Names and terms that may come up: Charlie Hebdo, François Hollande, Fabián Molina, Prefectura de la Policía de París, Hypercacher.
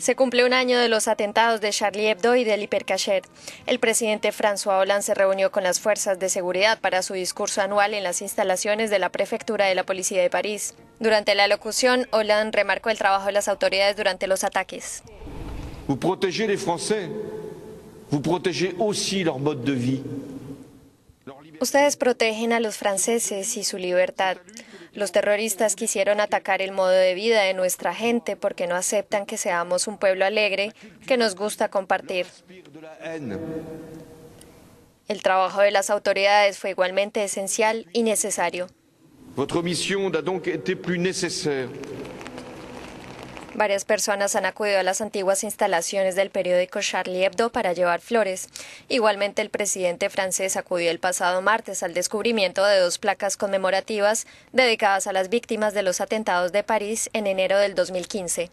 Se cumple un año de los atentados de Charlie Hebdo y del Hypercacher. El presidente François Hollande se reunió con las fuerzas de seguridad para su discurso anual en las instalaciones de la Prefectura de la Policía de París. Durante la locución, Hollande remarcó el trabajo de las autoridades durante los ataques. Vous protégez les Français, vous protégez aussi leur mode de vie. Ustedes protegen a los franceses y su libertad. Los terroristas quisieron atacar el modo de vida de nuestra gente porque no aceptan que seamos un pueblo alegre que nos gusta compartir. El trabajo de las autoridades fue igualmente esencial y necesario. Votre mission a donc été plus nécessaire. Varias personas han acudido a las antiguas instalaciones del periódico Charlie Hebdo para llevar flores. Igualmente, el presidente francés acudió el pasado martes al descubrimiento de dos placas conmemorativas dedicadas a las víctimas de los atentados de París en enero del 2015.